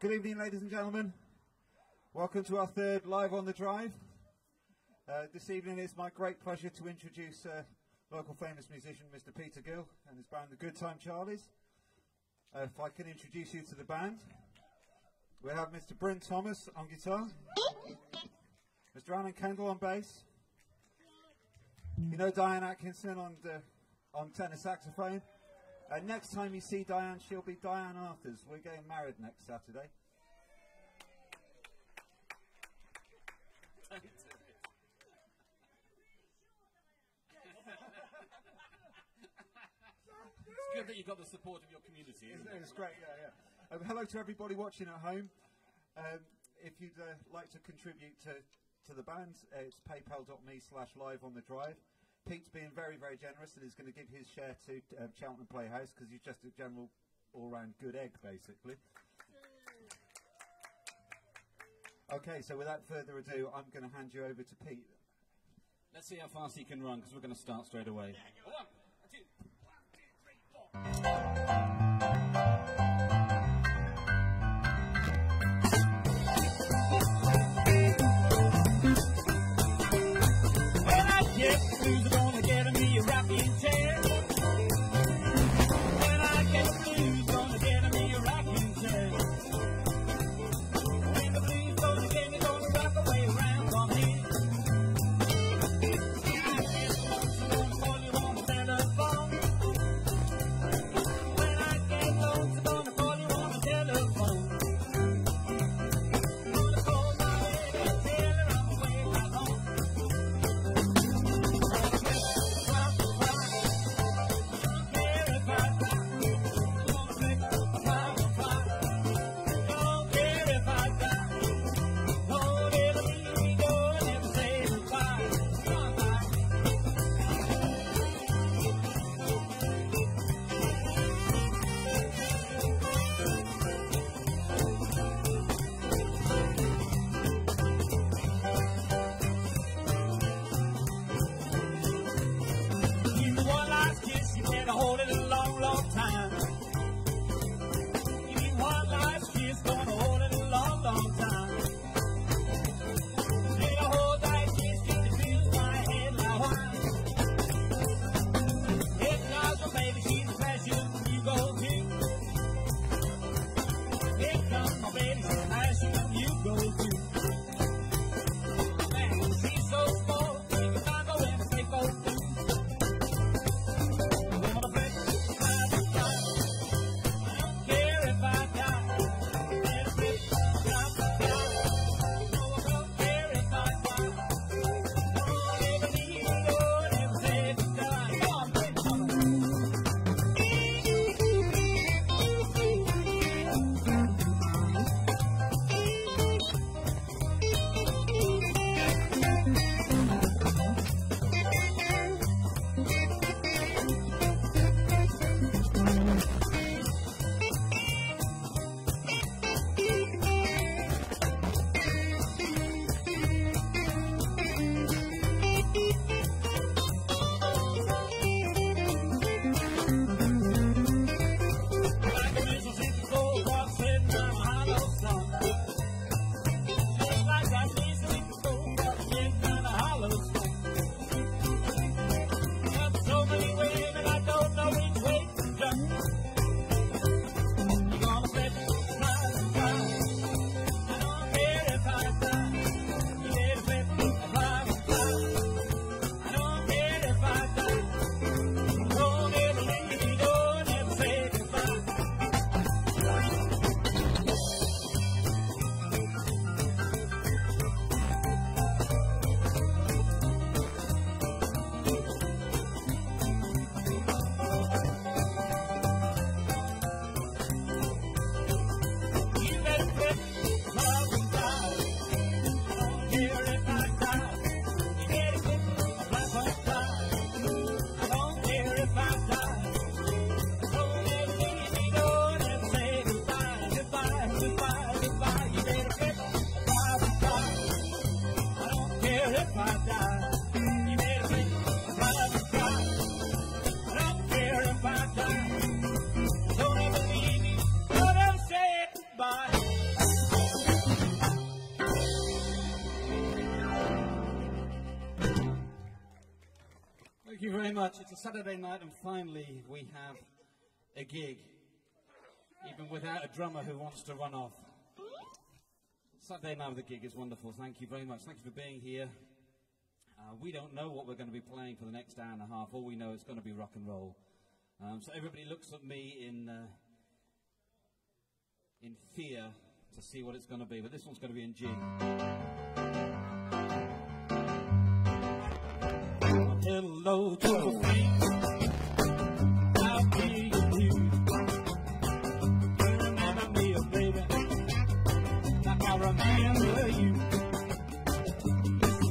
Good evening, ladies and gentlemen. Welcome to our third Live on the Drive. This evening it's my great pleasure to introduce local famous musician Mr. Peter Gill and his band The Good Time Charlies. If I can introduce you to the band, we have Mr. Bryn Thomas on guitar, Mr. Alan Kendall on bass, you know Diane Atkinson on tenor saxophone. Next time you see Diane, she'll be Diane Arthurs. We're getting married next Saturday. It's good that you've got the support of your community, isn't it? It's great, yeah, yeah. Hello to everybody watching at home. If you'd like to contribute to the band, it's paypal.me/liveonthedrive. Pete's being very, very generous, and he's going to give his share to Cheltenham Playhouse because he's just a general all-round good egg, basically. Okay, so without further ado, I'm going to hand you over to Pete. Let's see how fast he can run because we're going to start straight away. Yeah, go on. 1, 2, 3, 4. Thank you very much. It's a Saturday night and finally we have a gig, even without a drummer who wants to run off. Saturday night with a gig is wonderful. Thank you very much. Thank you for being here. We don't know what we're going to be playing for the next hour and a half. All we know is going to be rock and roll. So everybody looks at me in fear to see what it's going to be. But this one's going to be in G. Hello to the freaks. How do you do? You remember me, oh baby, like I remember you.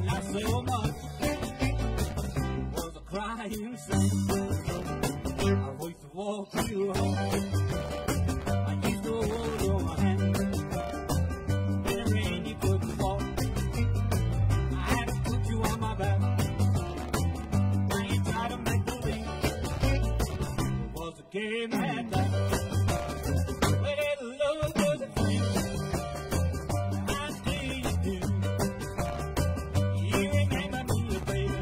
Not so much. Was a crying son. I wait to walk you home. Game and love was a few. How do you do? You remember me, baby,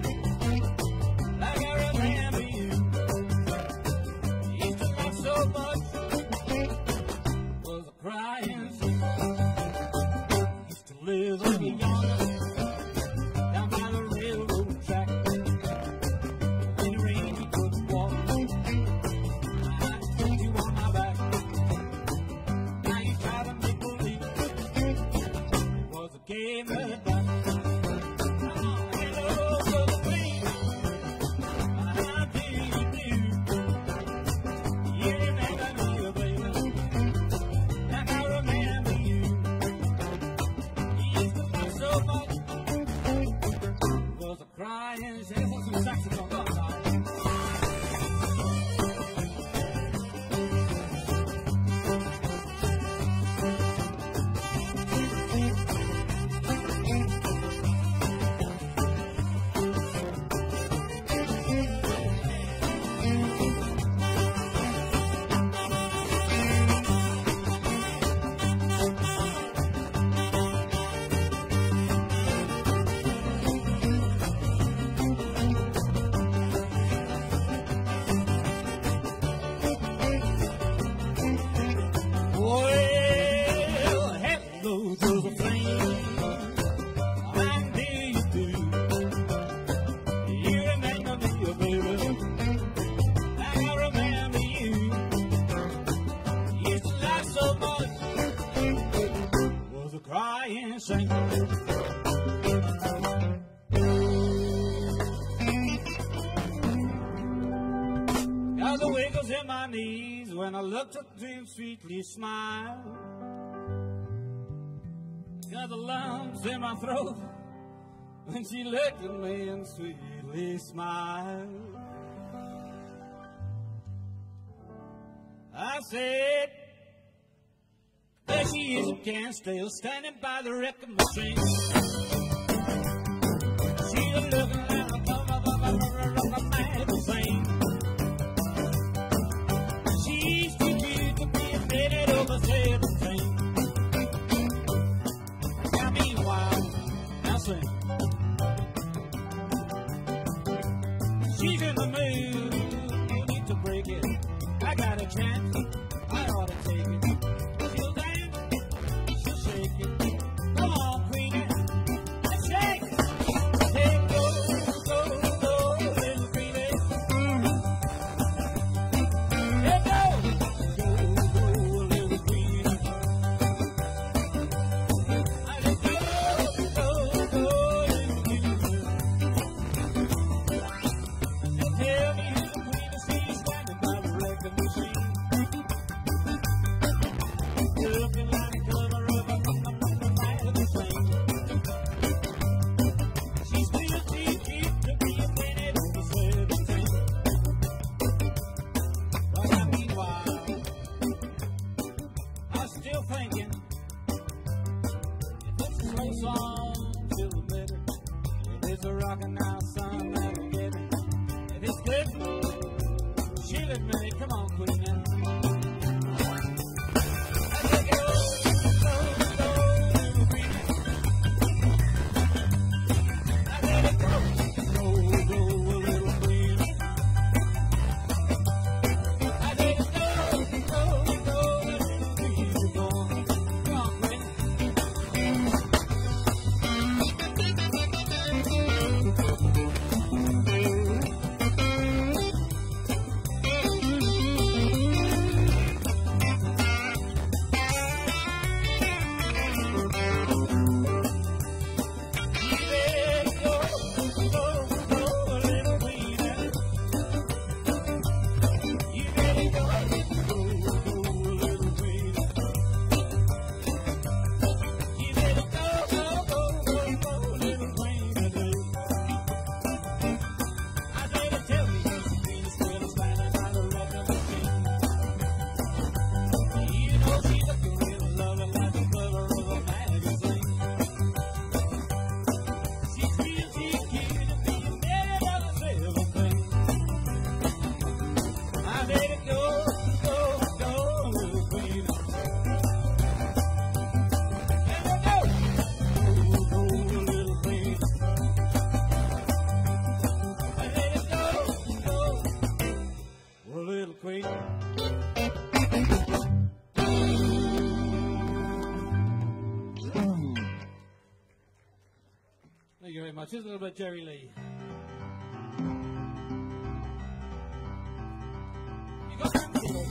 like I remember you. Used to love so much, was a crying. Used to live on the yonder. Dream sweetly smile. Got the lumps in my throat when she looked at me and sweetly smiled. I said, there she is again, still standing by the record machine. She was looking at a bummer magazine. She's in the mood, you need to break it. I got a chance, I ought to take it. She'll dance, she'll shake it. Come on, Queenie, let's shake it. Take go, go, go, little Queenie. Let go, go, go, little Queenie. Let go, go, go, little Queenie. much. Here's a little bit of Jerry Lee. You got them people.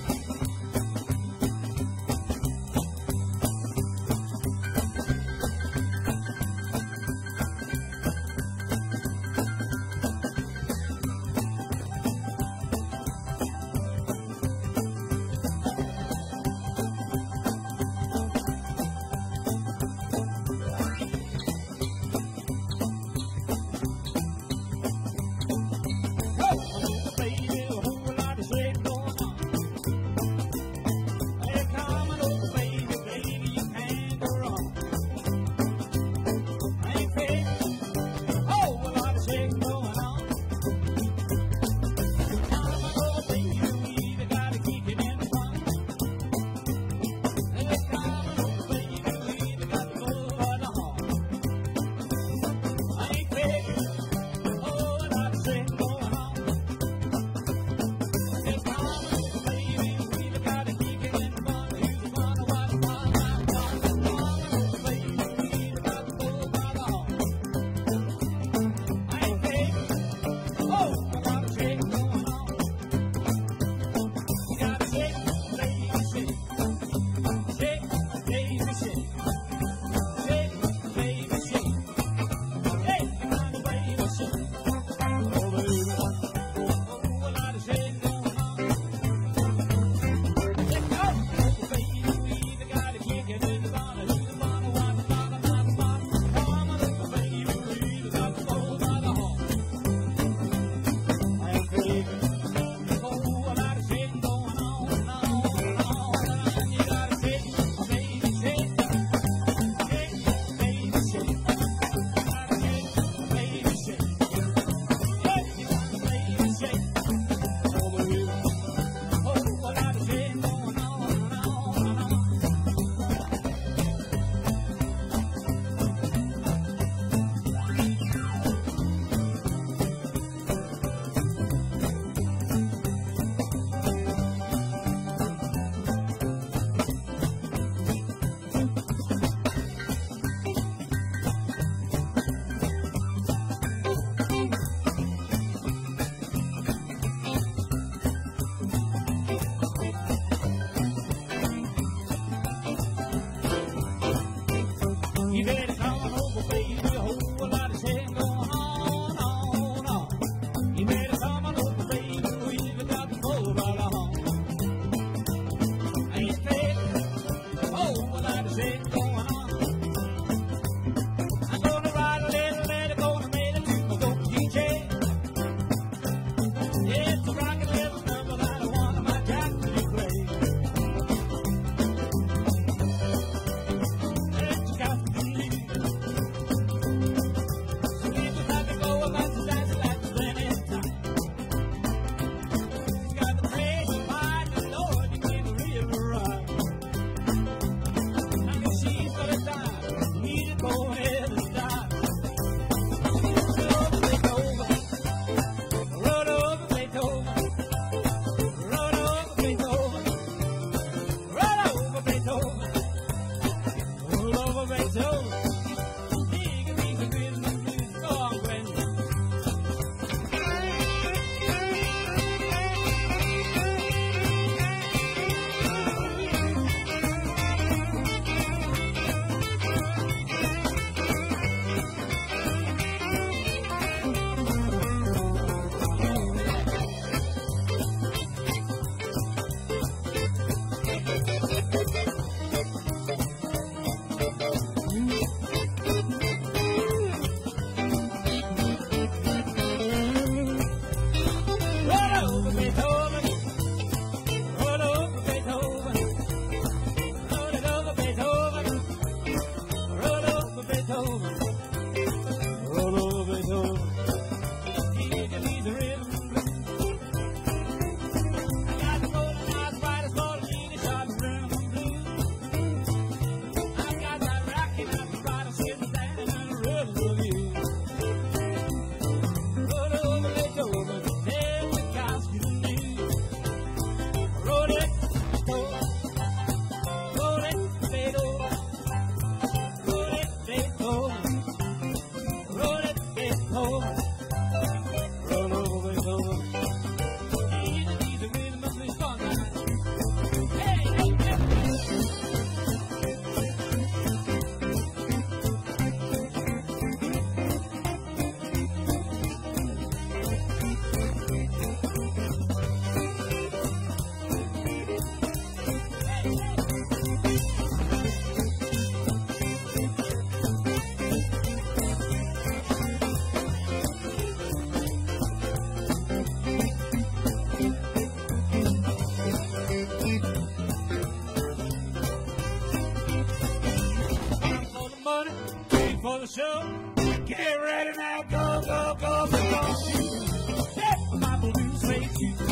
walk off the lawn. Let my blues say too.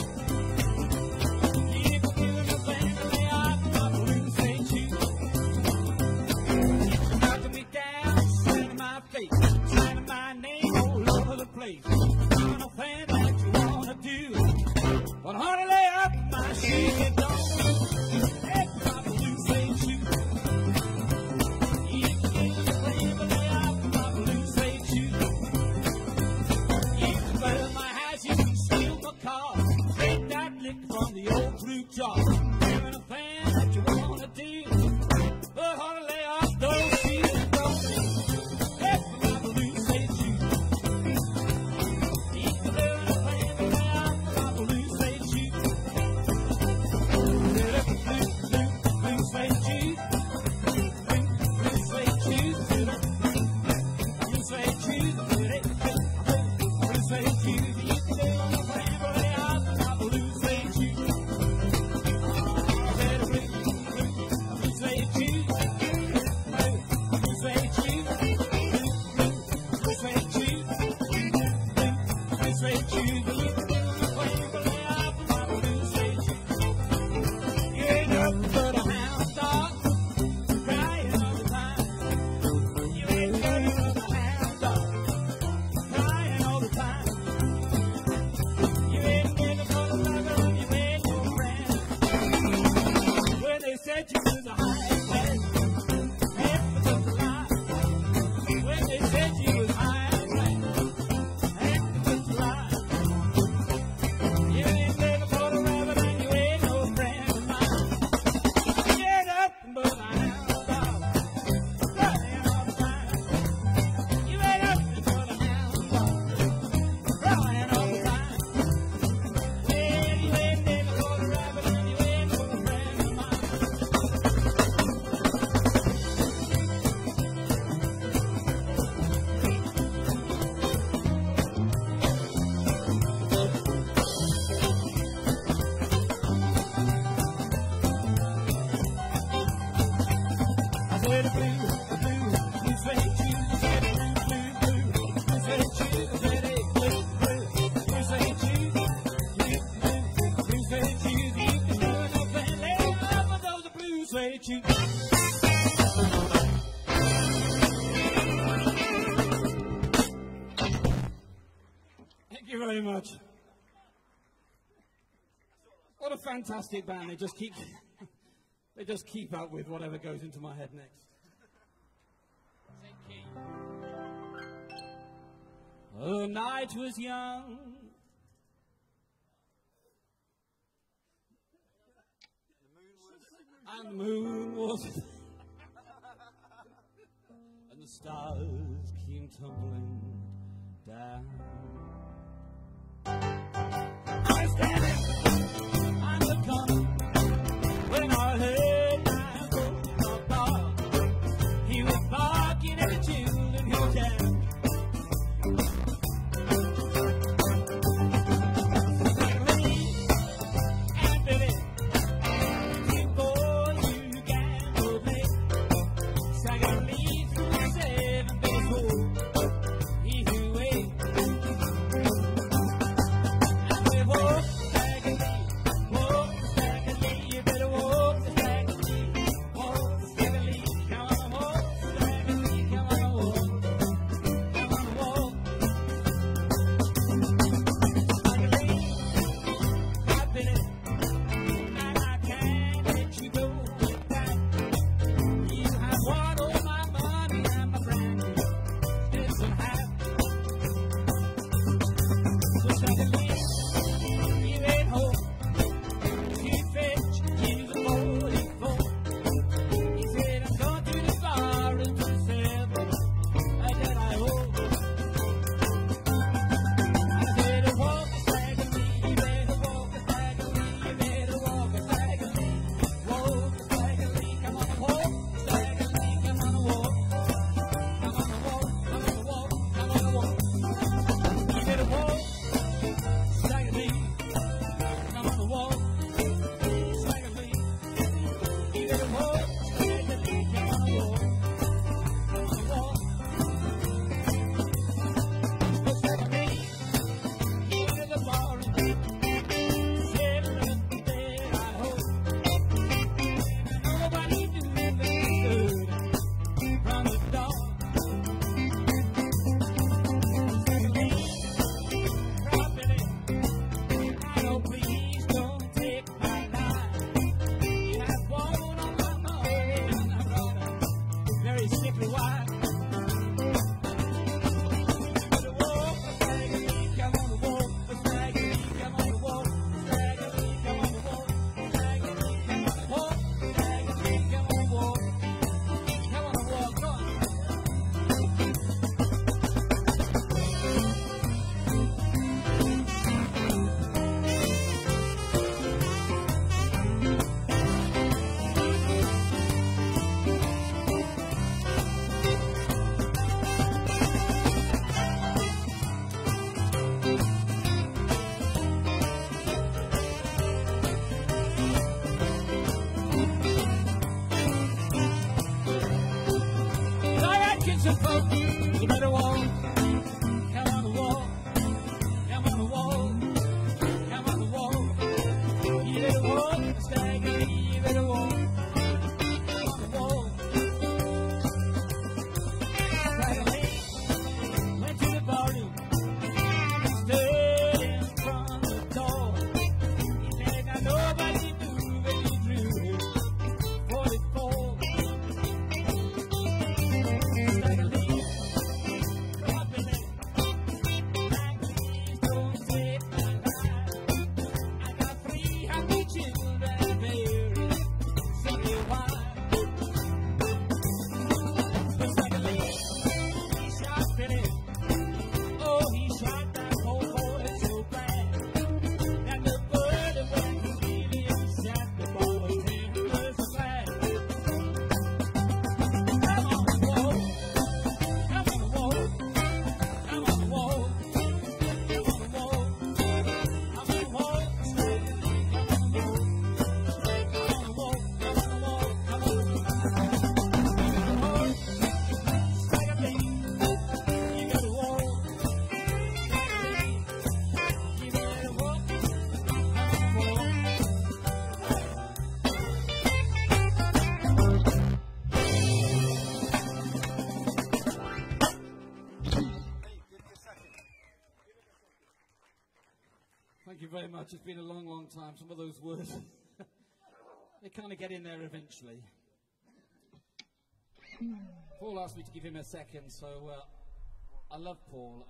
What a fantastic band. They just keep up with whatever goes into my head next. The night was young. And the moon was and the stars came tumbling down. I stand up, I'm the gun, when I heard my old dog, he was barking at the children who were down. Like me and Billy, before you gambled me, sang a leaf from the 7-day old, he who ate. Thank you very much. It's been a long, long time. Some of those words, they kind of get in there eventually. Paul asked me to give him a second, so I love Paul.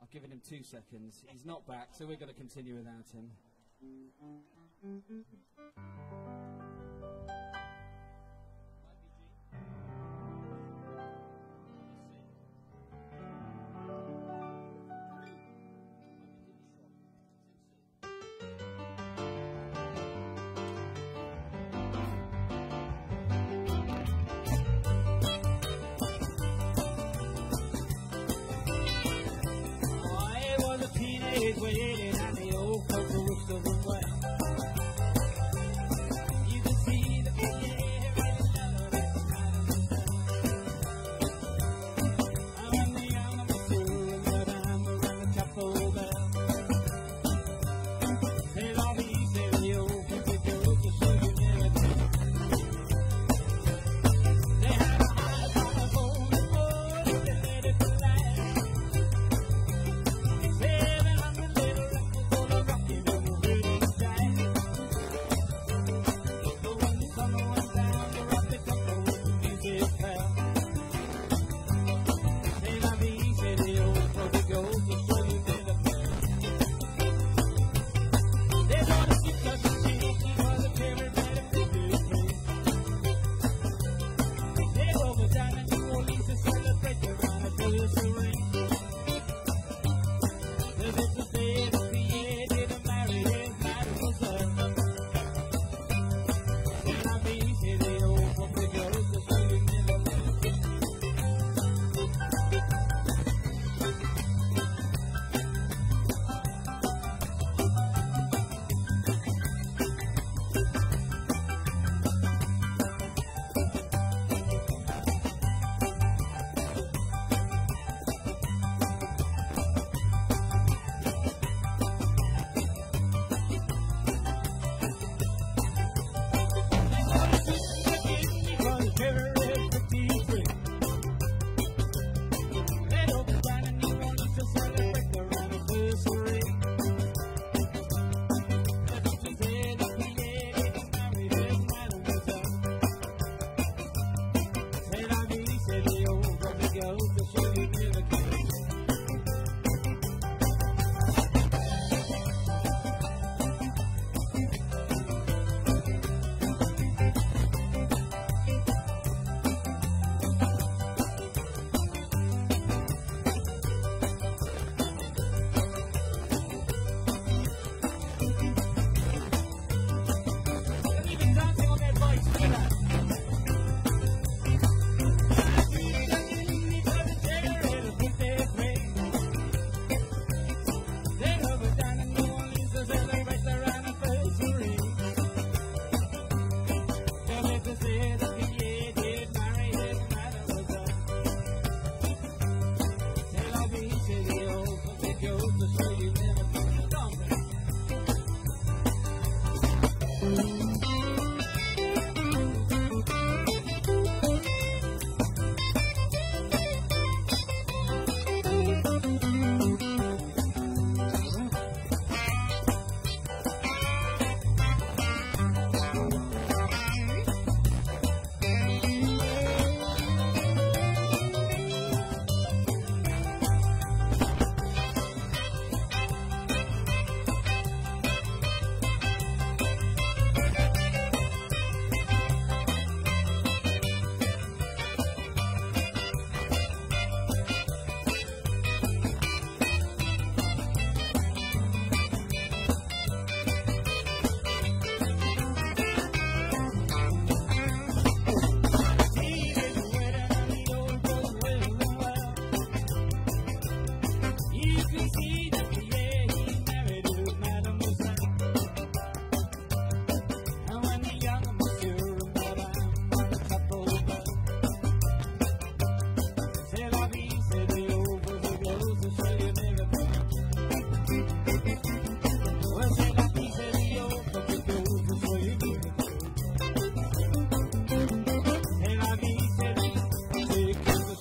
I've given him 2 seconds. He's not back, so we're going to continue without him.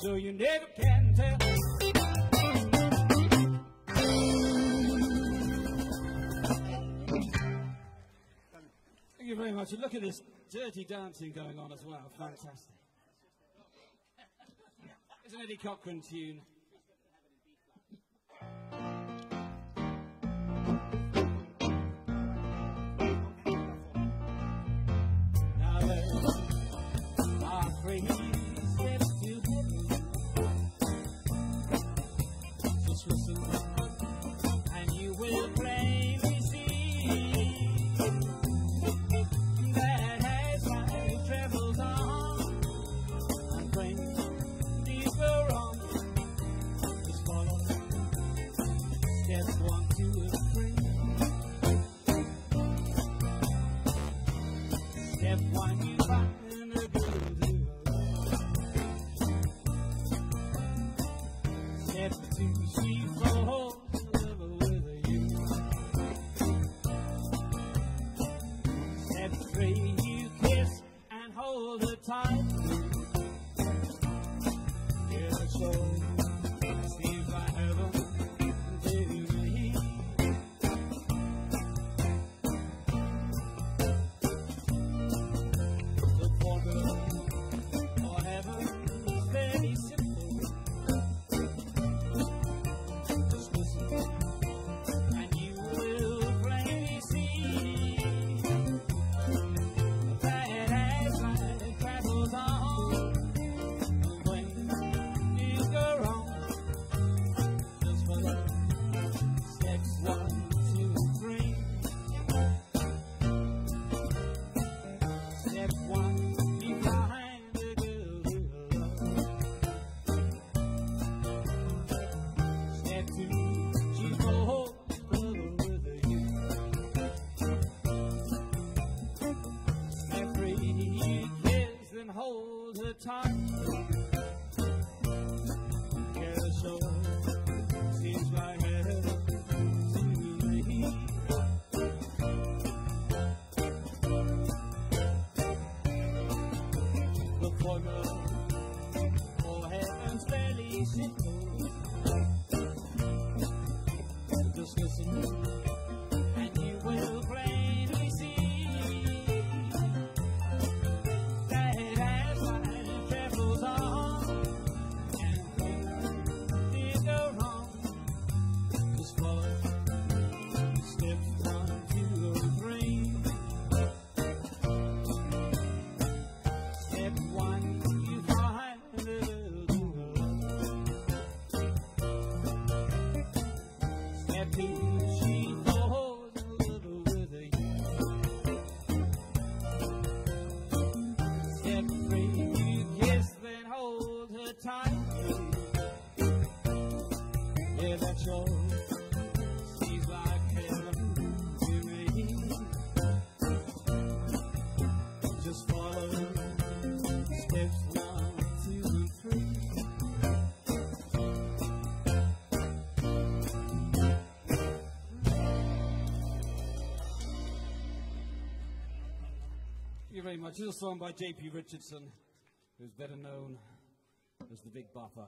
So you never can tell. should look at this dirty dancing going on as well. Fantastic. It's an Eddie Cochran tune. Now those are crazy steps to heaven. Just listen. Very much. This is a song by J.P. Richardson, who's better known as the Big Bopper.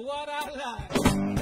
What I like.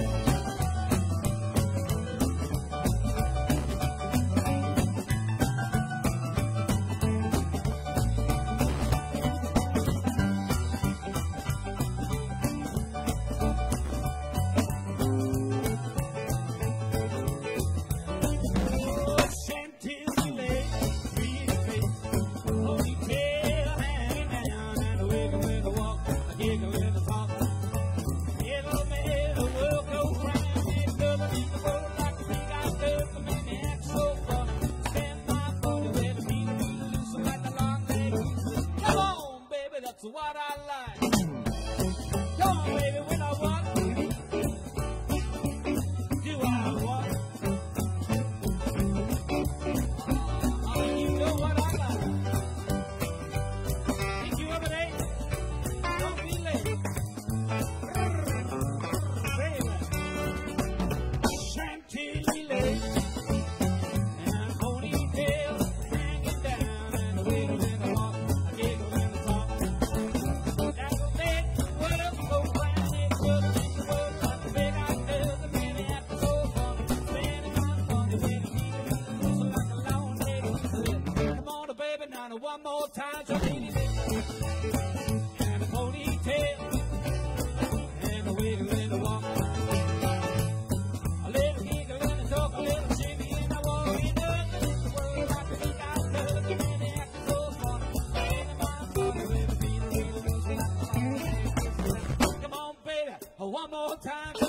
one more time. So really and a ponytail and a wiggle and a walk. A little giggle and a talk, a little shimmy and I want to be done. The world I can think I love you and it after so far. And my booty with a beat really goes down. Come on, baby, one more time. One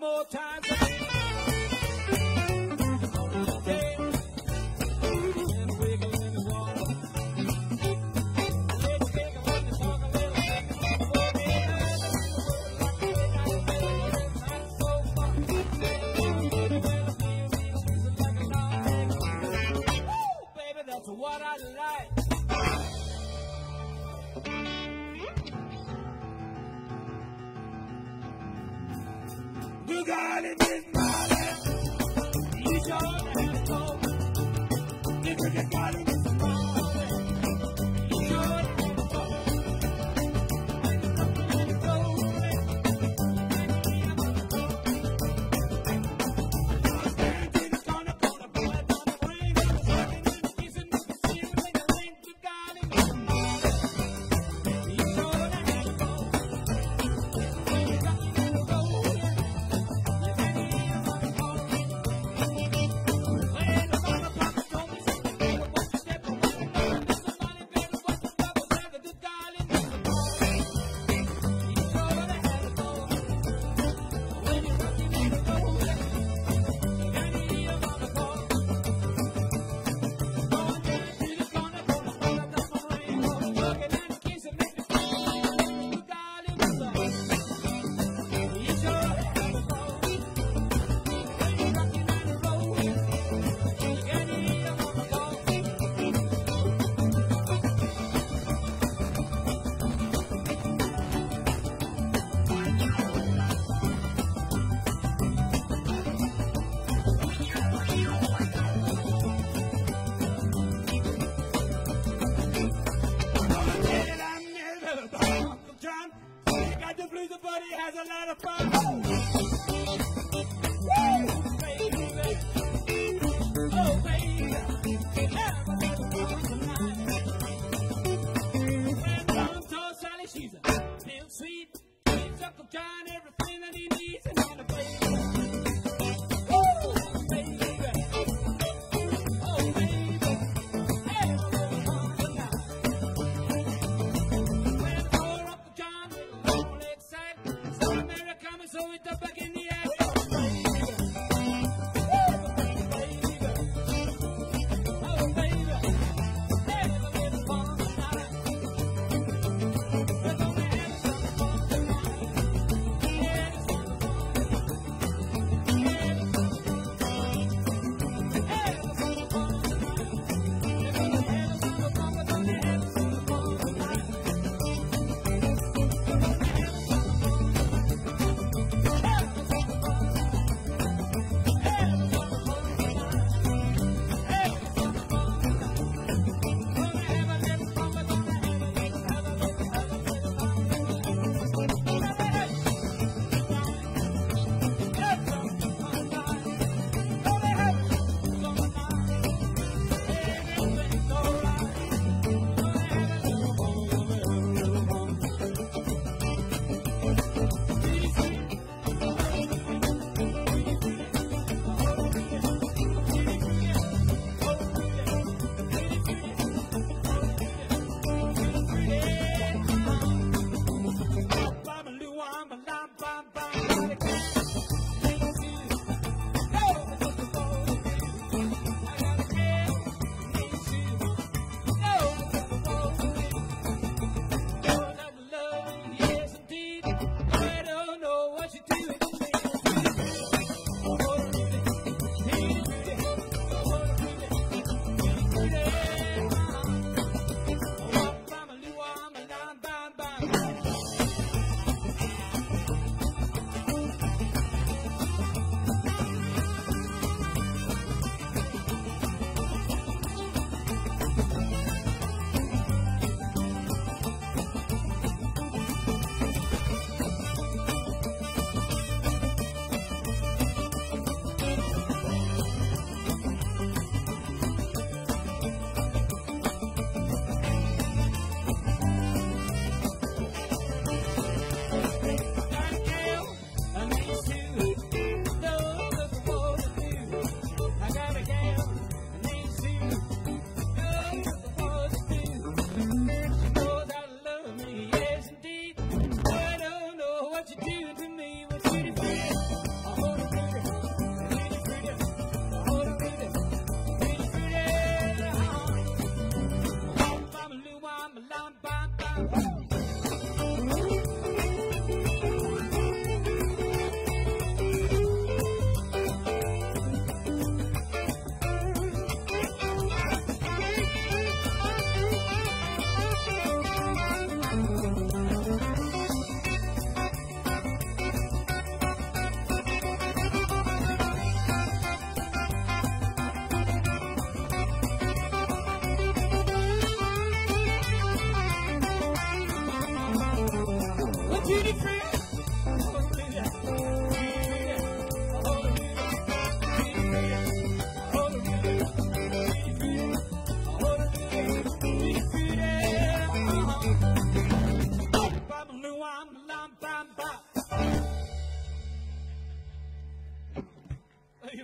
more time.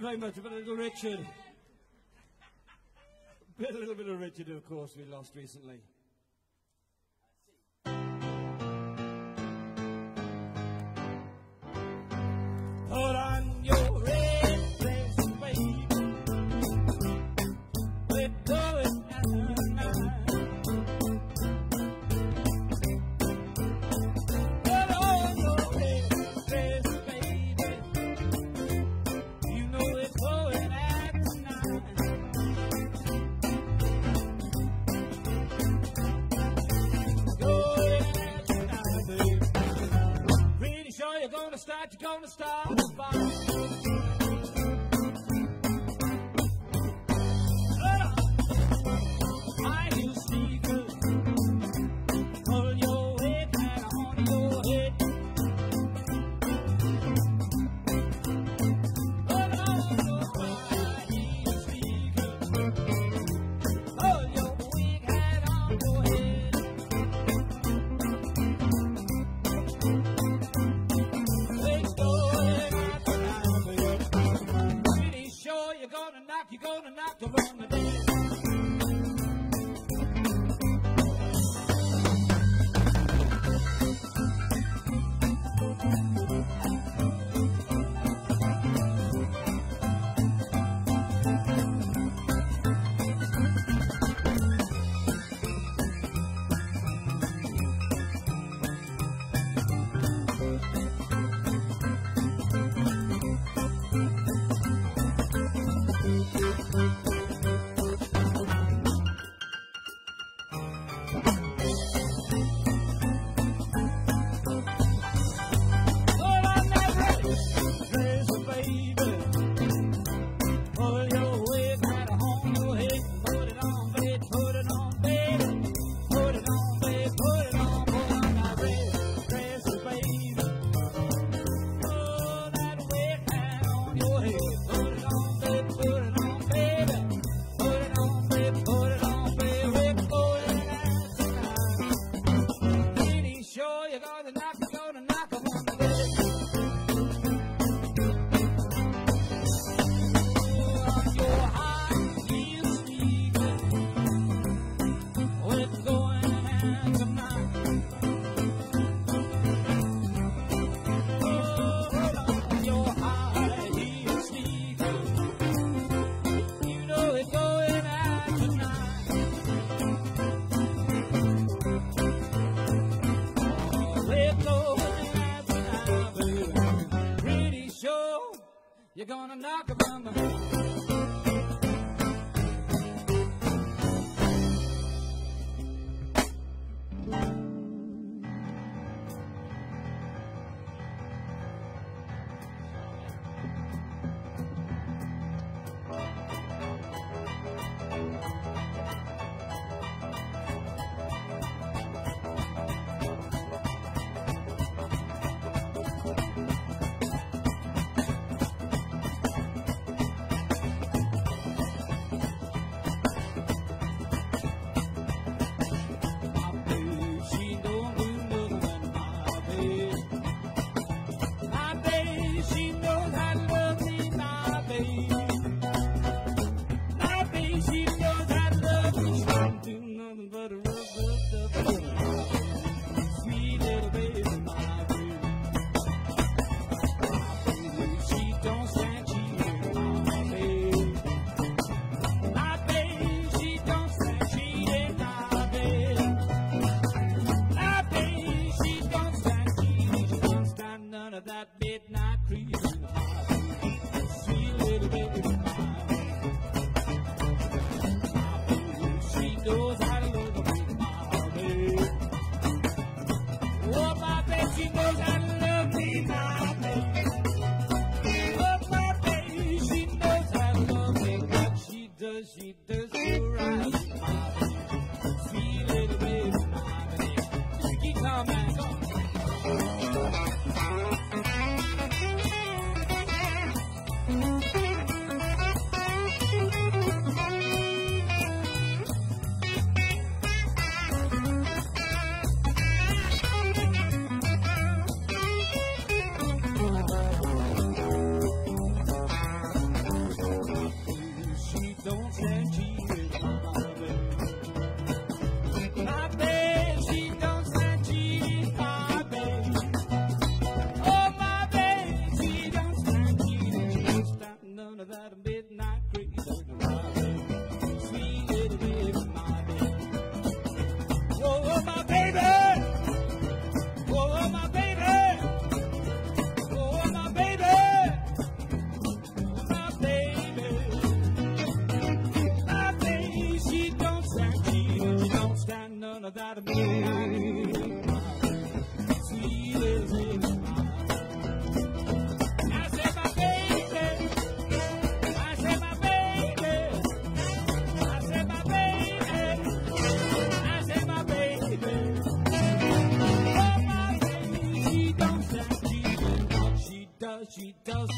you very much. A bit of little Richard. A little bit of Richard, of course, we lost recently. Put on your red dress, baby. We're going out tonight. Put on your red dress, baby. You know we're going out tonight. Going out tonight, baby. Pretty sure you're gonna start, you're gonna stop.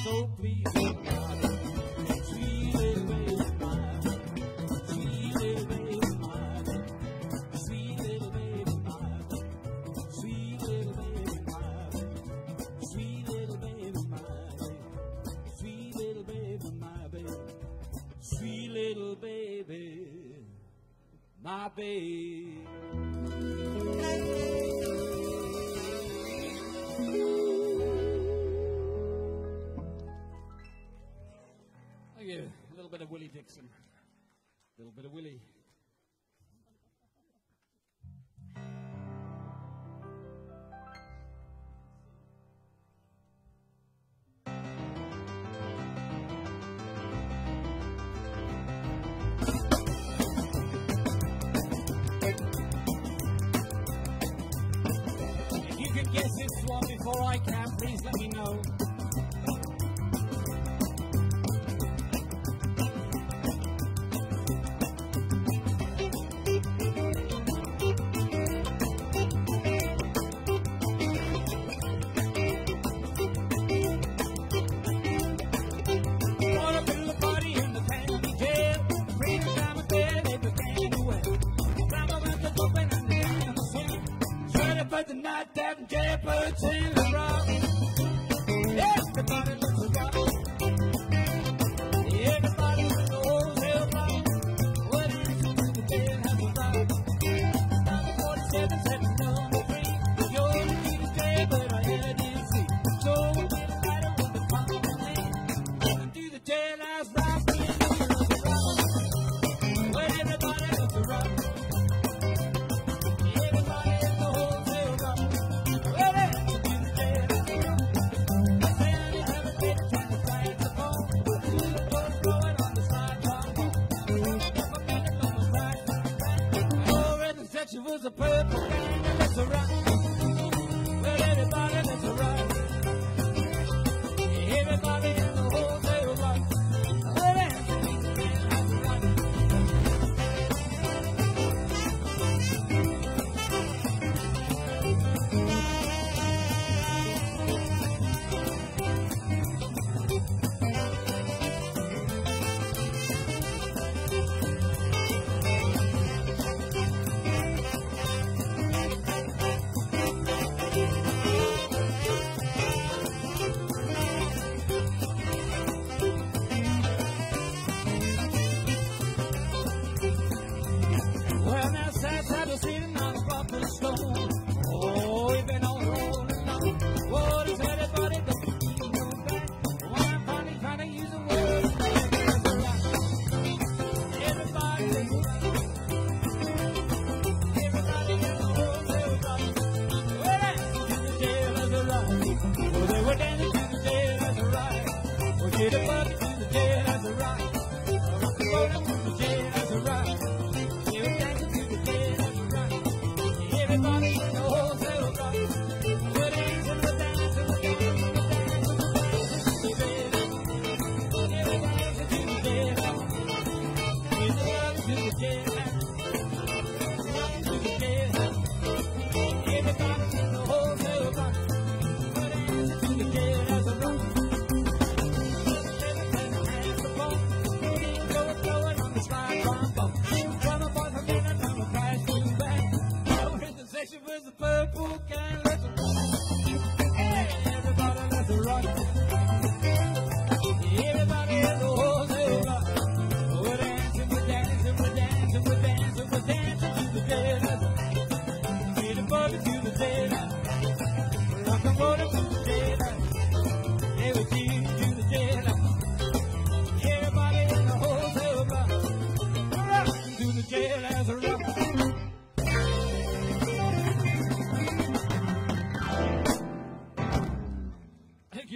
so please sweet little baby smile, sweet little baby smile, sweet little baby smile, sweet little baby smile, sweet little baby smile, sweet little baby my baby, sweet little baby my baby. Willie Dixon, a little bit of Willie. If you could guess it's one before I can, please let me know.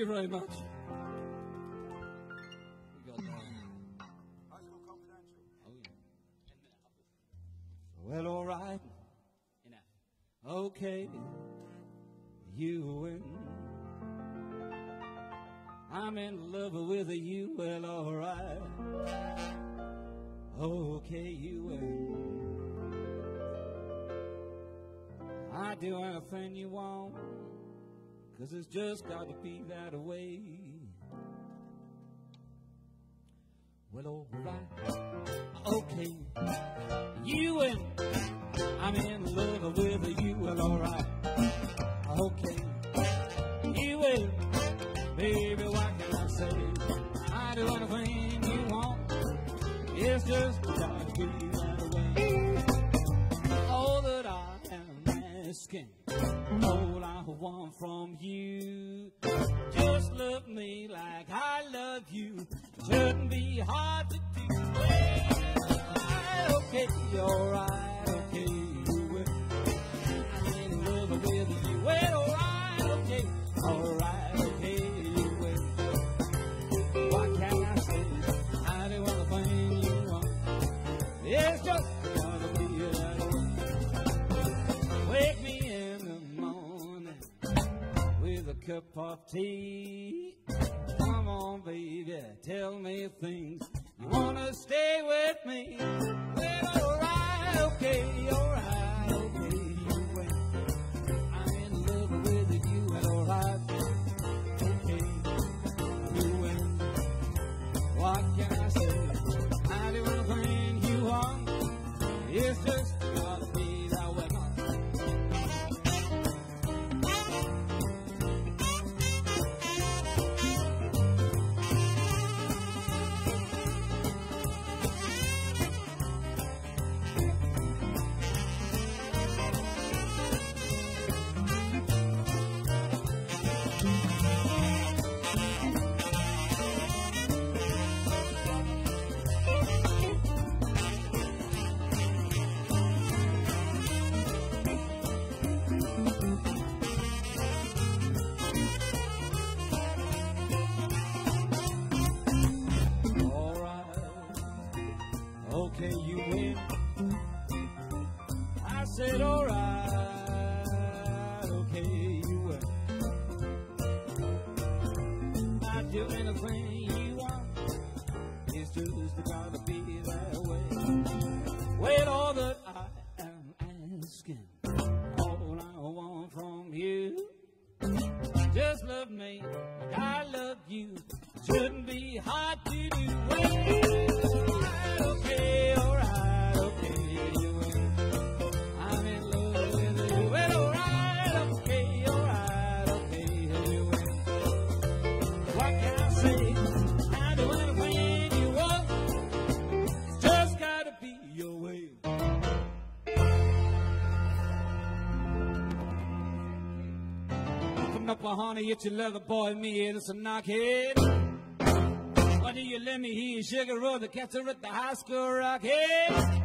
Very much. We got well, all right. Enough. Okay, you win. I'm in love with you. Well, all right. Okay, you win. I do anything you want. 'Cause it's just got to be that way. Well, all right, okay, you and I'm in love with you. Well, all right, okay, you and baby, what can I say? I do anything you want. It's just gotta be that way. All that I am asking, all I want from you, just love me like I love you. Shouldn't be hard to do. Well, okay, alright, okay, I'm in love with you. Well, alright, okay, what can I say? I do anything you want. It's just gonna be alone. Wake me in the morning with a cup of tea. Come on, baby, tell me things. You wanna stay with me? Well, alright, okay, alright, okay. I'm in love with you, and alright, okay, you and what can I say? I do anything you want. It's just gotta be that way. It's your leather boy, me, it's a knockhead. Why do you let me hear sugar roll the cats are at the high school rockhead?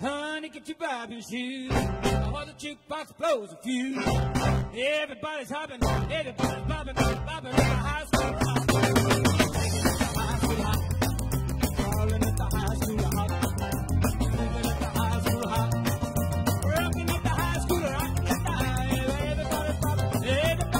Honey, get your bobbing shoes. All the jukebox blows a fuse. Everybody's hopping, everybody's bobbing, bobbing at the high school rock. Ballin' at the high school rock. Living at the high school rock. Rockin' at the high school rock. Everybody's bobbing, everybody's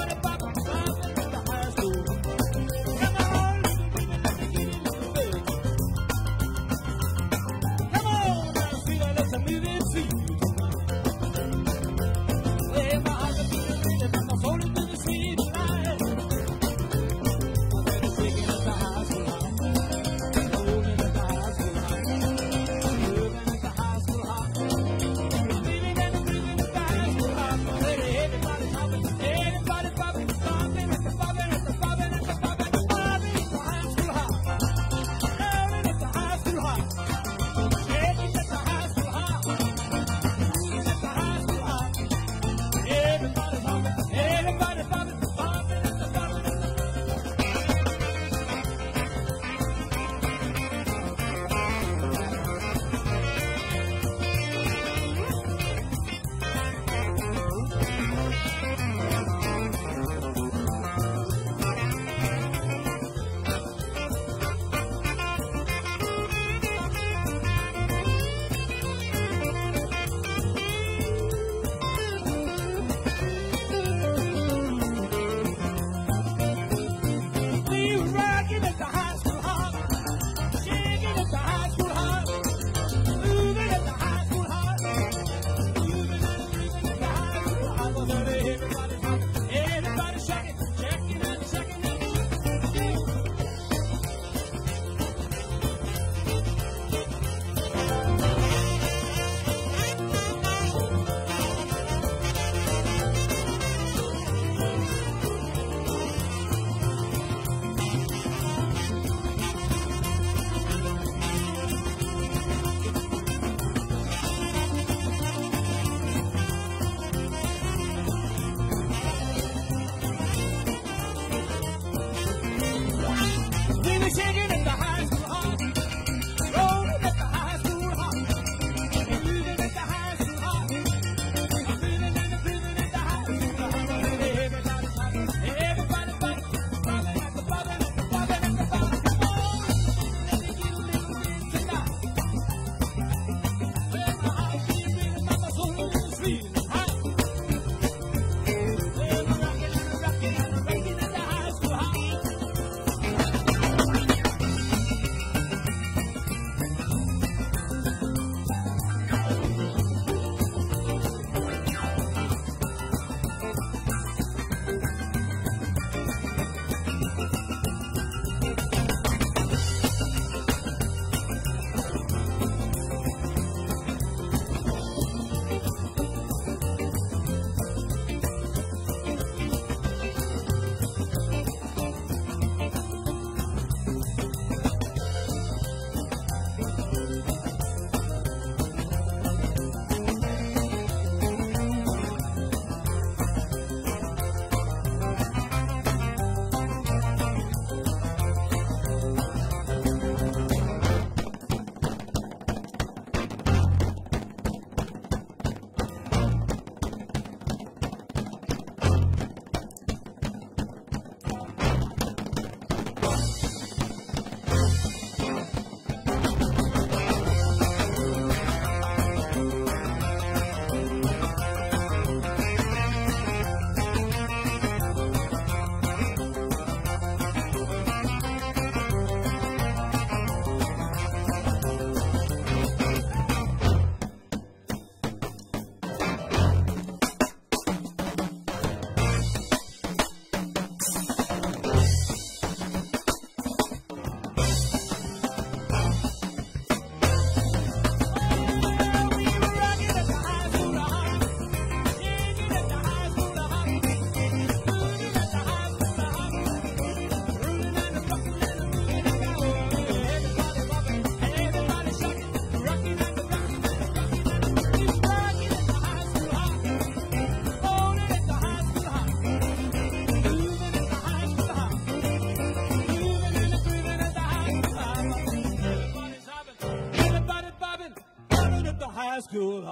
school. Paul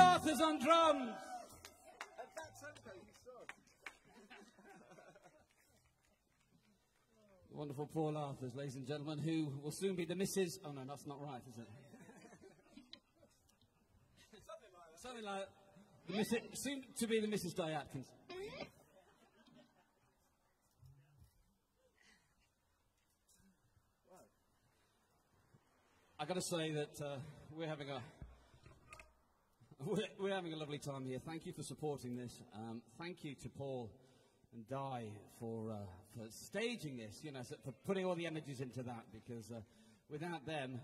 Arthurs on drums. The wonderful Paul Arthurs, ladies and gentlemen, who will soon be the Mrs. Oh no, that's not right, is it? Something like that. Soon to be the Mrs. Diane Atkinson. I got to say that we're having a lovely time here. Thank you for supporting this. Thank you to Paul and Di for staging this. You know, for putting all the energies into that, because without them,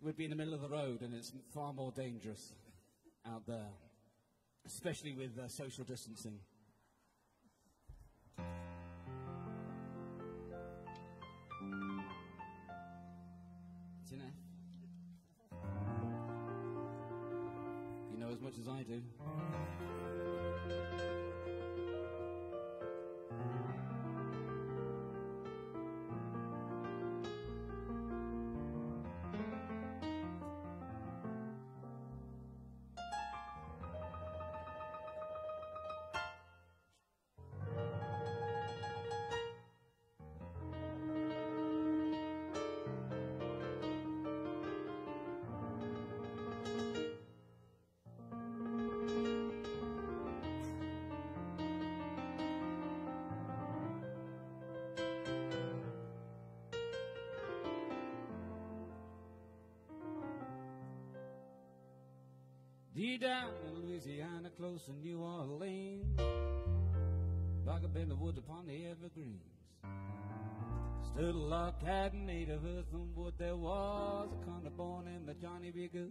we'd be in the middle of the road, and it's far more dangerous out there, especially with social distancing. Much as I do. Down in Louisiana, close to New Orleans, like a bend of wood upon the evergreens, stood a log cabin made of earth and wood. There was a kind of boy named Johnny B. Good.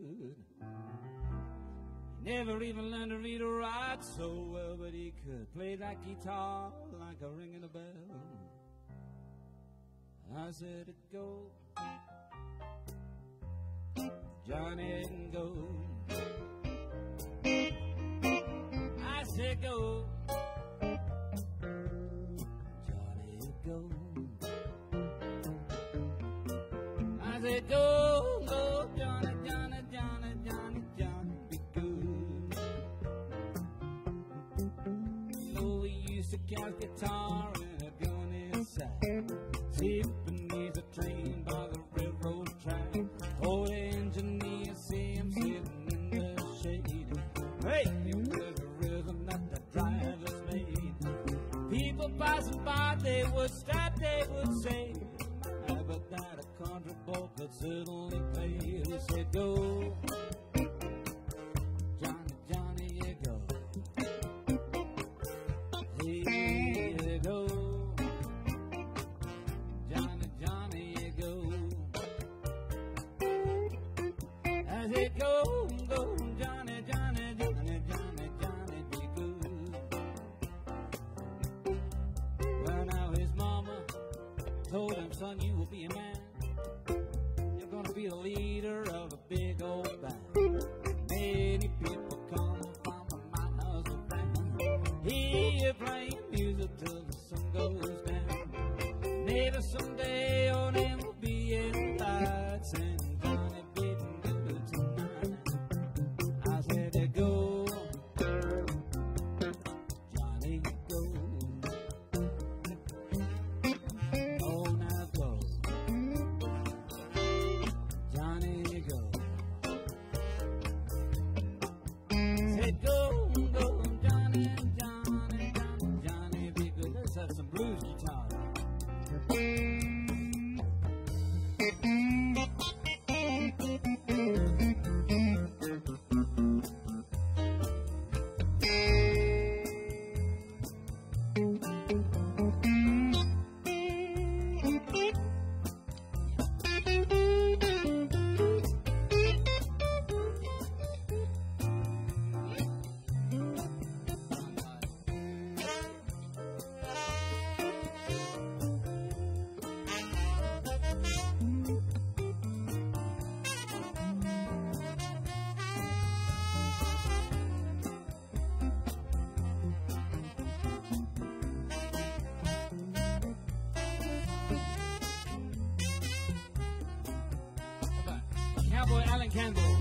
He never even learned to read or write so well, but he could play that guitar like a ring in a bell. I said it go, Johnny and go. I said go, Johnny go. I said go, go, Johnny, Johnny, Johnny, Johnny, Johnny be good. Oh, we used to catch guitar and a gun inside, sit beneath a train by the railroad track. Oh, the engineer see him sitting in the shade. Hey, it was the rhythm that the drivers made. People passing by, they would stop, they would say, but that a country boy could certainly play. He said, go, Johnny, Johnny, you go. Hey, you go, Johnny, Johnny, you go. I said, go, go, Johnny. Told him, son, you will be a man. You're gonna be the leader of a big old band. Many people come from the miles around. He's playing music till the sun goes down. Maybe someday your name will be in lights and Johnny be good tonight. I said to go, Johnny go. Some blues guitar. boy Alan Kendall.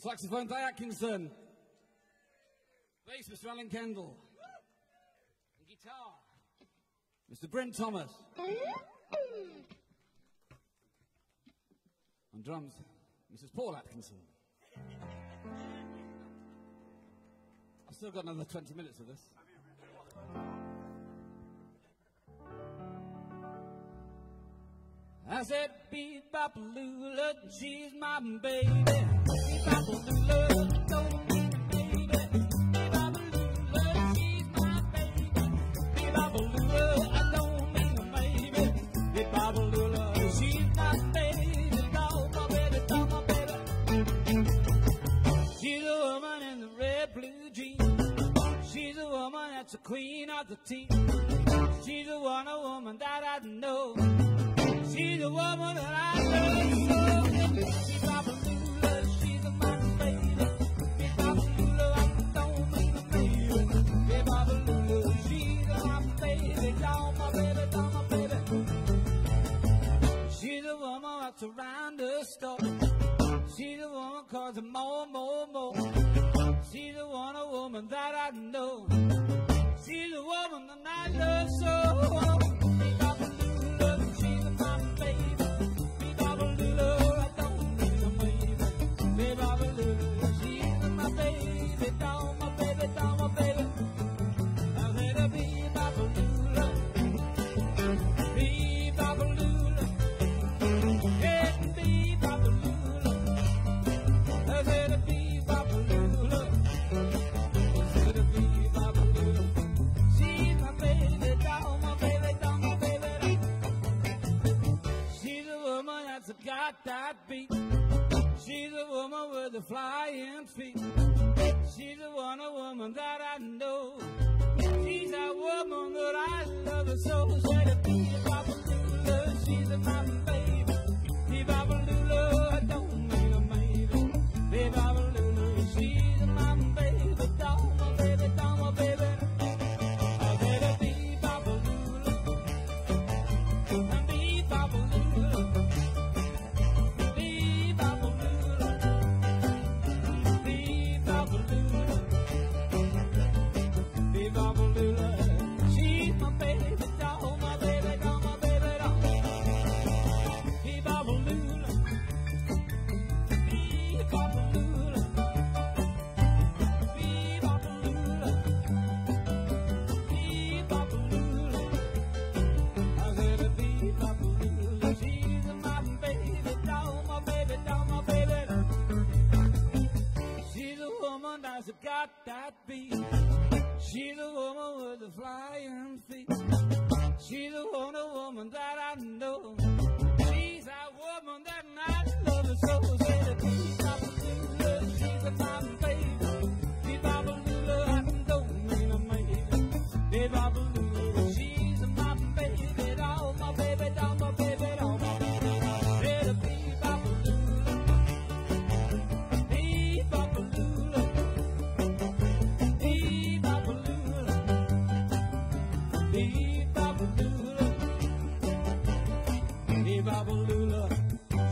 saxophone, Diane Atkinson. Bass, Mr. Alan Kendall. And guitar, Mr. Bryn Thomas. On drums, Mrs. Paul Atkinson. I've still got another 20 minutes of this. I said, beep bop lula, she's my baby. Beep bop lula, don't be my baby. Beep bop lula, she's my baby. Beep bop lula, I don't mean a baby. Beep bop lula, she's my baby. Dog, my baby, dog, my baby. She's a woman in the red blue jeans. She's a woman that's a queen of the team. She's a wonder woman that I know. She's a woman that I love so. She's my balula, she's my baby. She's my balula, I don't mean a baby. She's my balula, she's my baby. Down my baby, down my baby. She's a woman that's around the store. She's a woman cause I'm more, more. She's a wonder woman that I know. She's a woman that I love so. That beat. She's a woman with the flying feet. She's a wonder woman that I know. She's a woman that I love her so. Said a bee babalula, she's a my baby. Bee babalula, I don't mean a baby. Bee babalula, she's a my baby. Don't my baby, don't my baby. I said a bee babalula, a bee babalula. Got that beat. She's a woman with the flying feet. She's a wonder woman that I know. She's a woman that I love her so. She's a bee babalula, she's a my baby. Bee babalula, I don't mean a baby. Bee babalula, she's a my baby. Doll, my baby, doll, my baby, doll, my baby.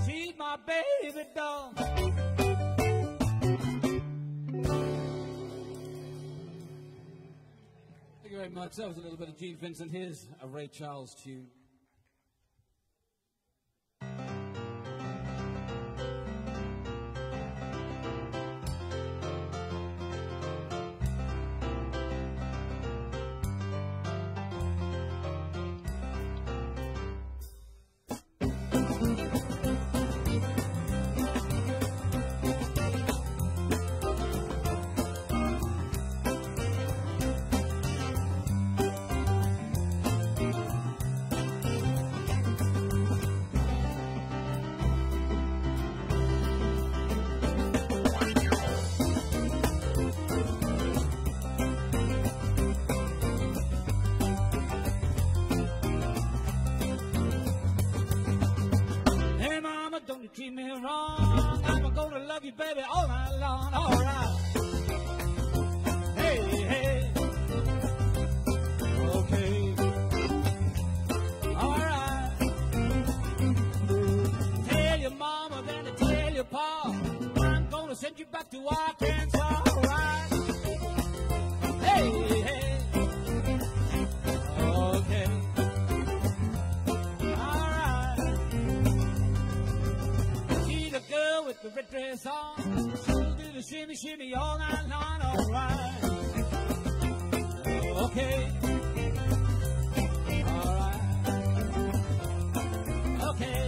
She's my baby doll. Thank you very much. That was a little bit of Gene Vincent. Here's a Ray Charles tune. Treat me wrong, I'm gonna love you, baby, all night long, all right. Hey, hey, okay, all right. Tell your mama, then I tell your pa, I'm gonna say send you back to Arkansas, all right? Hey, hey, okay, all right. She's a girl with the red dress on. She'll do the shimmy, shimmy all night long, all right? Okay, all right, okay.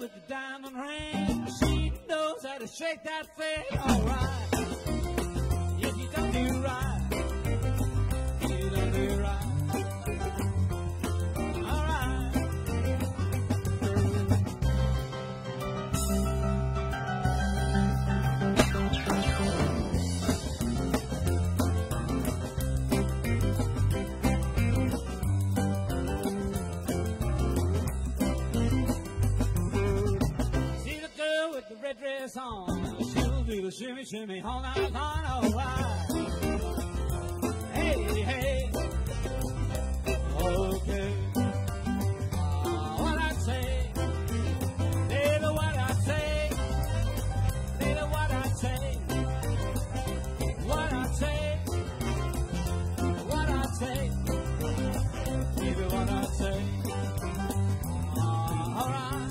With the diamond ring, she knows how to shake that thing, all right. If you don't do right, you don't do right, all right. The red dress on, she'll do the shimmy, shimmy all night long, all right. Hey, hey, okay. What I say, little what I say, little what I say, what I say, what I say, little what I say, all right.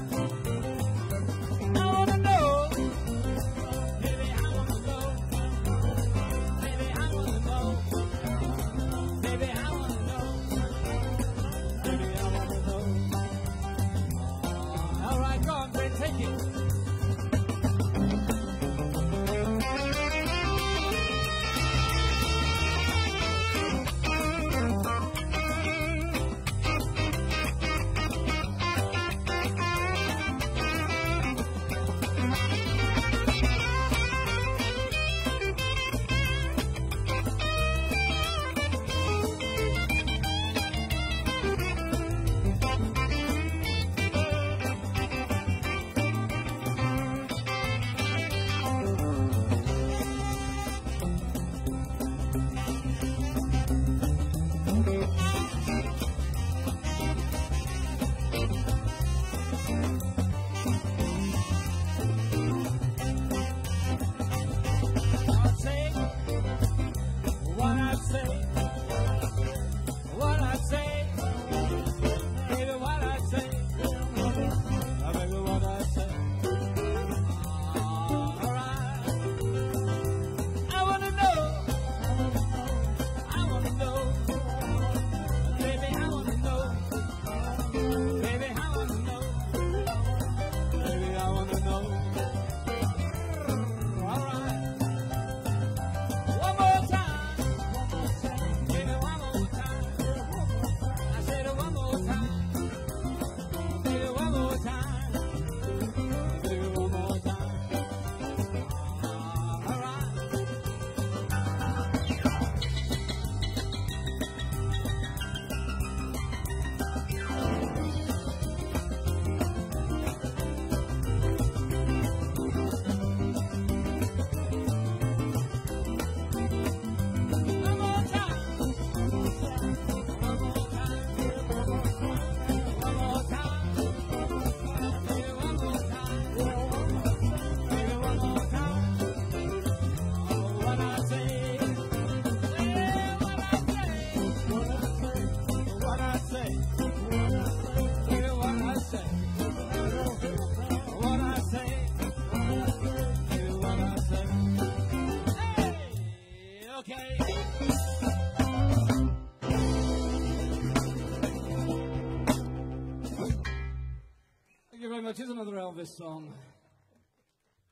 Here's another Elvis song.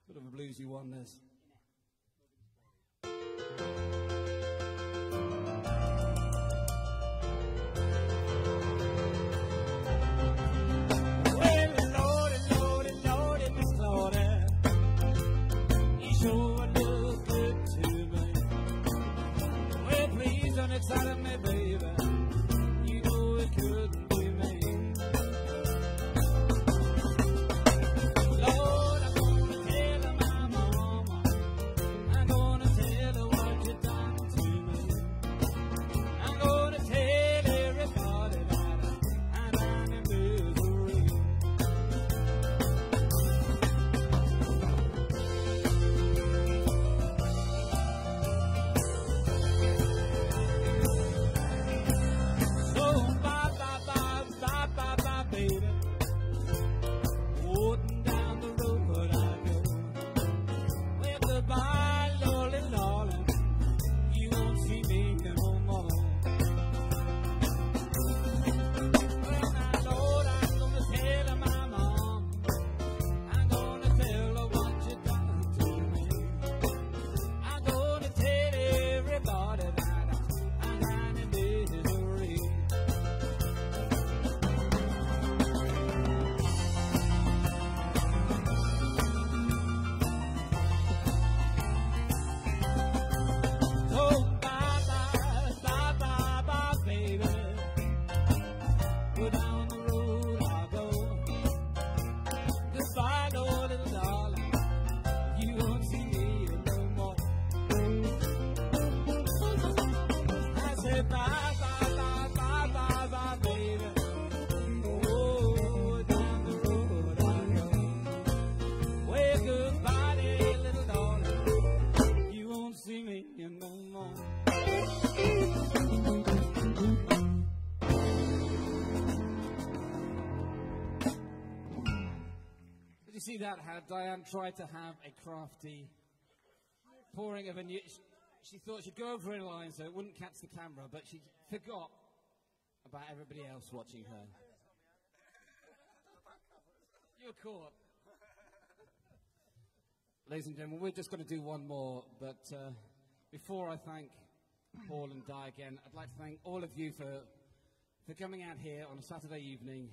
Bit of a bluesy one, this. see that, how Diane tried to have a crafty pouring of a new... She thought she'd go over in line so it wouldn't catch the camera, but she forgot about everybody else watching her. You're caught. Ladies and gentlemen, we're just going to do one more, but before I thank Paul and Di again, I'd like to thank all of you for coming out here on a Saturday evening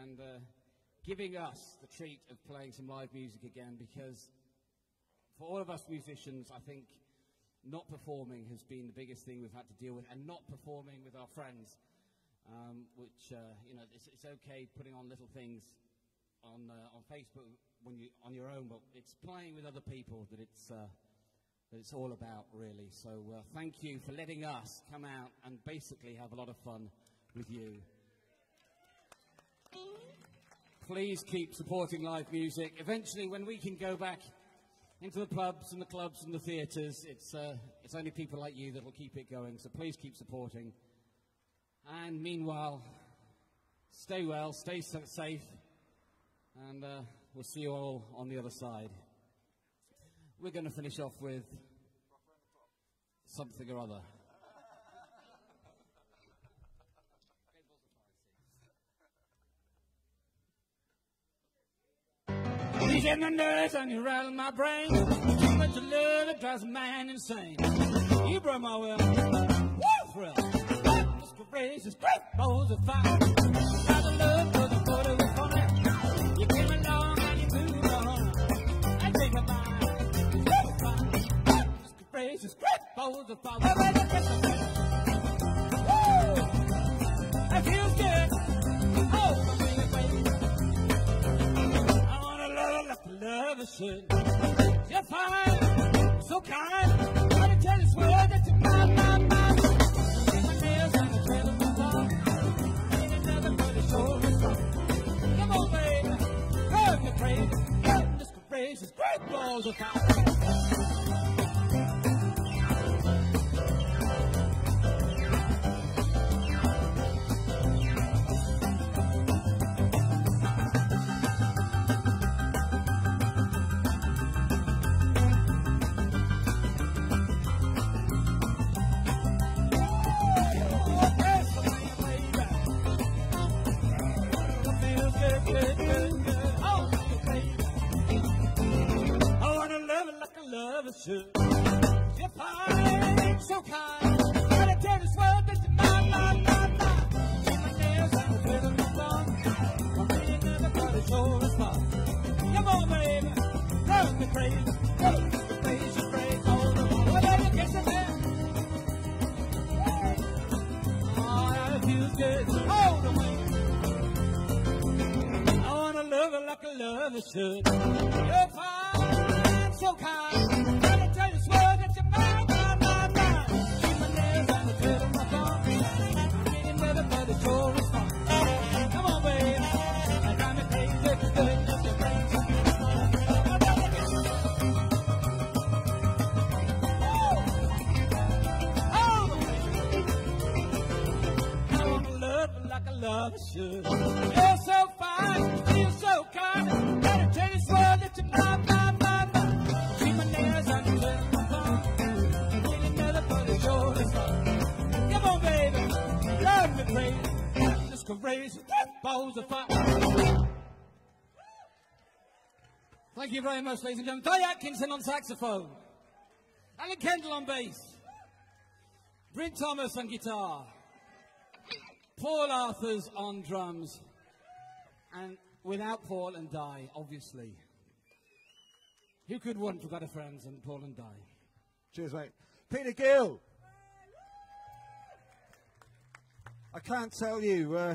and giving us the treat of playing some live music again, because for all of us musicians, I think not performing has been the biggest thing we've had to deal with, and not performing with our friends, which, you know, it's okay putting on little things on Facebook when you on your own, but it's playing with other people that it's all about, really. So thank you for letting us come out and basically have a lot of fun with you. Please keep supporting live music. Eventually, when we can go back into the pubs and the clubs and the theatres, it's only people like you that will keep it going, so please keep supporting. And meanwhile, stay well, stay safe, and we'll see you all on the other side. We're going to finish off with something or other. You get my nerves and you rattle my brain. Too much of love, it drives a man insane. You broke my will. Woo! Thrill. It's courageous, great balls of fire. Out of love for the photo of honor. You came along and you moved on. I take a mind. It's courageous, great balls of fire. Woo! I feel good. Oh! Love is shit. You're fine, so kind. I to tell this world that you're mine. See my nails and the tail of my thumb. Ain't another but a shoulder song. Come on, baby, love me crazy. Love this crazy, great balls of fire. You're fine, so kind. But I tell this world that you're mine. See my nails and the rhythm is wrong. I ain't never gonna show this far. Come on, baby, love me crazy. Crazy, crazy, all the way. Well, baby, get your hand. Oh, I feel good all the way. I wanna love her like a lover should. You're fine, so kind. Love should. You're so fine, you're so kind. Gotta tell this world that you're mine. See my nails on the turn of my phone. Ain't another but a shoulder song. Come on, baby, love me crazy. This crazy, that balls of fire. Thank you very much, ladies and gentlemen. Diane Atkinson on saxophone. Alan Kendall on bass. Bryn Thomas on guitar. Paul Arthurs on drums, and without Paul and Di, obviously. Who could want for better friends than Paul and Di? Cheers, mate. Peter Gill. I can't tell you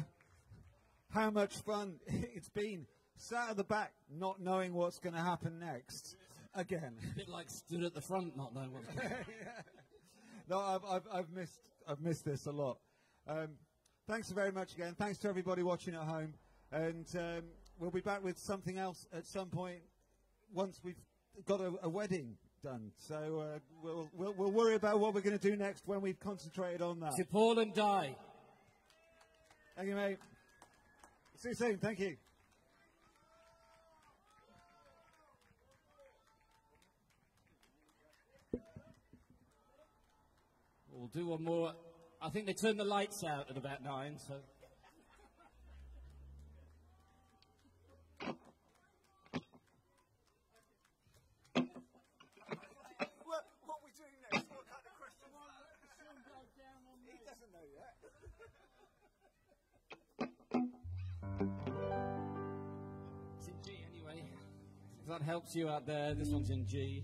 how much fun it's been sat at the back, not knowing what's going to happen next. Again. A bit like stood at the front, not knowing what's going to happen. Yeah. No, I've missed this a lot. Thanks very much again. Thanks to everybody watching at home. And we'll be back with something else at some point once we've got a wedding done. So we'll worry about what we're going to do next when we've concentrated on that. To Paul and Di. Thank you, mate. See you soon. Thank you. do one more. I think they turn the lights out at about 9, so... It's in G anyway. If that helps you out there, this one's in G.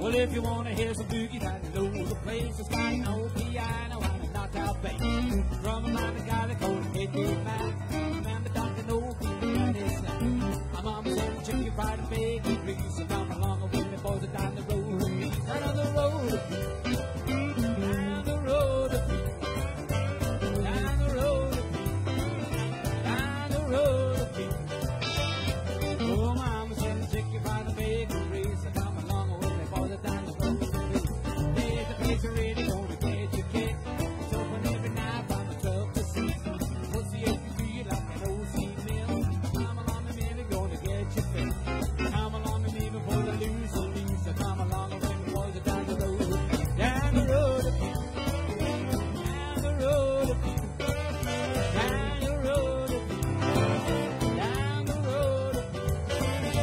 Well, if you want to hear some boogie, then know the place is fine. No piano and a knockout bass. From a man that got a cold and hit you back. Remember, Dr. No, that is that. I'm on the chicken fried and bacon grease. And I'm along with me boys are down the road. Out on the road. Down the road. Down the road. Down the road. Oh, mama said the chicken fried and bacon grease. And I'm along with me boys are down the road. There's a place really gonna get your kick. It's open every night from the 12 to 6. Pussy up your feet like an old sea mill. Come along and maybe gonna get your fix. Come along and maybe for the loose and loose. So come along and maybe boys are down the road. Down the road a bit. Down the road a bit. Down the road a bit. Down the road a bit.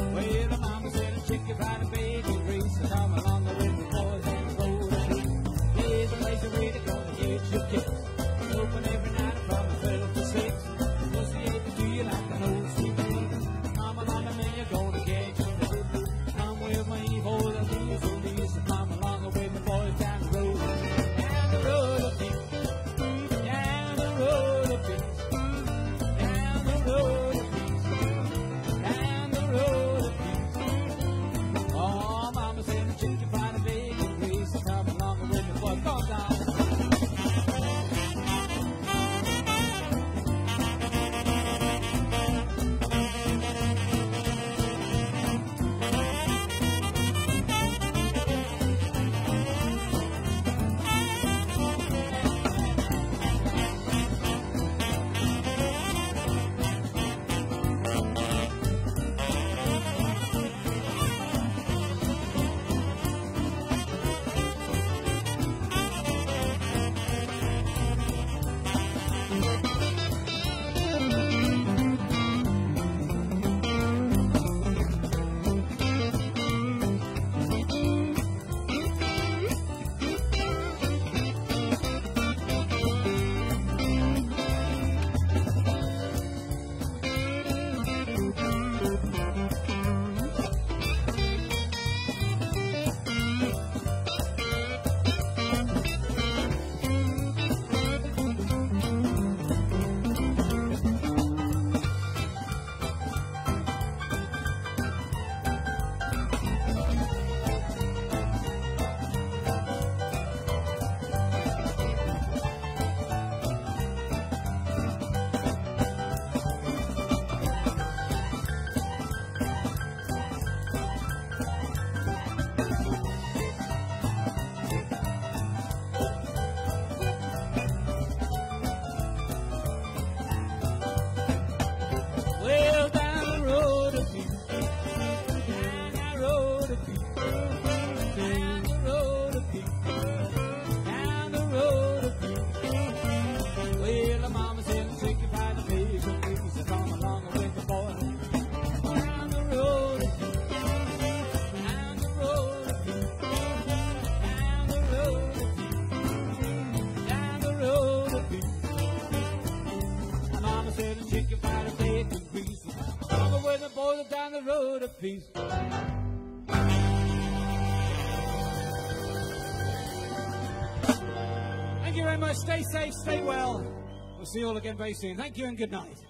Well, the mama said a chicken fried and bacon grease. So come along and with the boys and the road a bit. There's a place you're really gonna get your kick. It's open every night from a 12 to 6. Pussy ain't to do you like an old sea mill. Come along and maybe gonna get your fix. Come with me for the loose and loose. So come along and with the boys down the road. Down the road a bit. Down the road a bit. Down the road a bit. Down the road a bit. Oh, mama said the chicken fried and bacon grease. So come along and with the boys go down the road. Please. Thank you very much. Stay safe, stay well. We'll see you all again very soon. Thank you and good night.